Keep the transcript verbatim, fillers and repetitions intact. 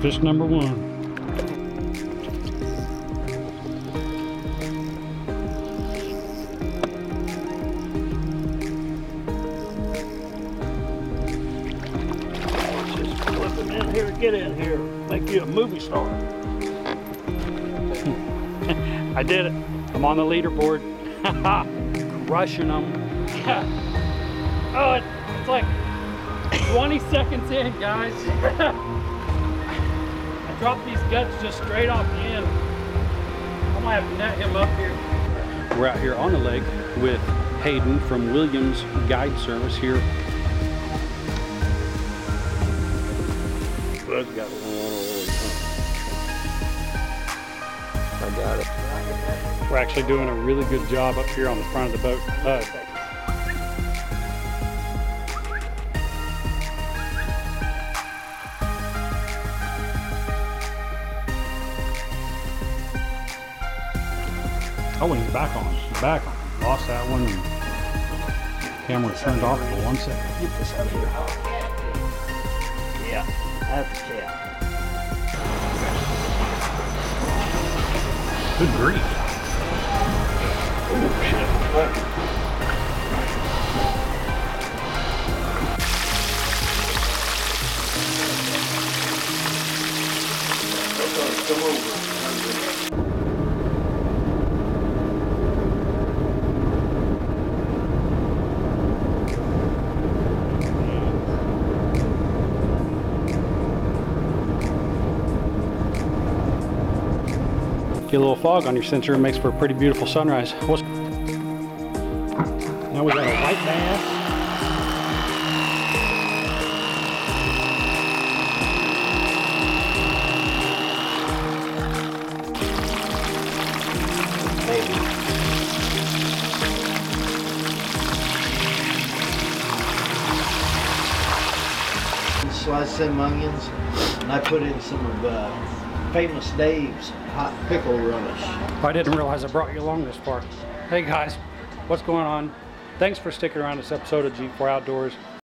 Fish number one. Just flip him in here, get in here, make you a movie star. I did it. I'm on the leaderboard. Crushing them. Oh, it's, it's like twenty seconds in, guys. I dropped these guts just straight off the end. I'm gonna have to net him up here. We're out here on the lake with Hayden from Williams Guide Service here. Bud's got one. I got it. We're actually doing a really good job up here on the front of the boat. Uh, oh, and he's back on. He's back on. Lost that one. Camera turned off for one second. Get this out of here. Yeah, that's the cat. Good grief. Oh shit. Come over. Get a little fog on your sensor, it makes for a pretty beautiful sunrise. What's... Now we got a white bass. Slice some onions, and I put in some of uh, Famous Dave's hot pickle relish. I didn't realize I brought you along this far. Hey guys, what's going on? Thanks for sticking around this episode of G four Outdoors.